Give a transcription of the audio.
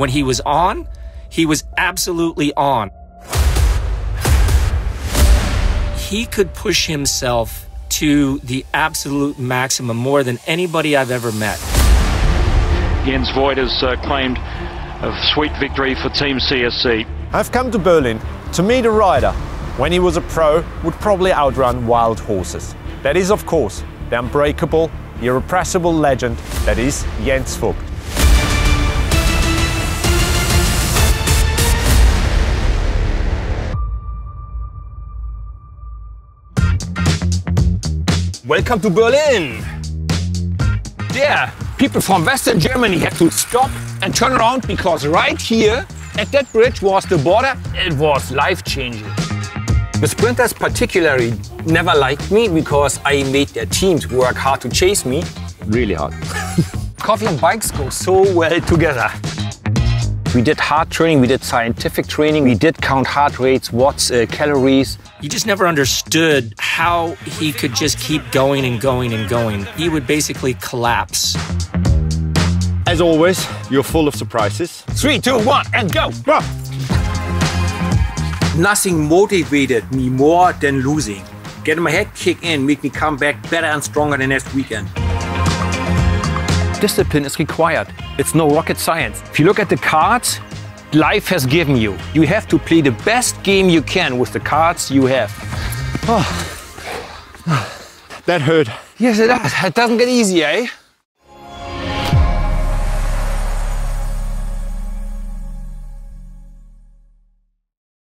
When he was on, he was absolutely on. He could push himself to the absolute maximum more than anybody I've ever met. Jens Voigt has claimed a sweet victory for Team CSC. I've come to Berlin to meet a rider when he was a pro would probably outrun wild horses. That is, of course, the unbreakable, irrepressible legend that is Jens Voigt. Welcome to Berlin! Yeah, people from Western Germany had to stop and turn around because right here at that bridge was the border. It was life-changing. The sprinters particularly never liked me because I made their teams work hard to chase me. Really hard. Coffee and bikes go so well together. We did hard training, we did scientific training, we did count heart rates, watts, calories. You just never understood how he could just keep going and going and going. He would basically collapse. As always, you're full of surprises. 3, 2, 1, and go! Nothing motivated me more than losing. Getting my head kicked in made me come back better and stronger the next weekend. Discipline is required. It's no rocket science. If you look at the cards life has given you, you have to play the best game you can with the cards you have. Oh. That hurt. Yes, it does. It doesn't get easier, eh?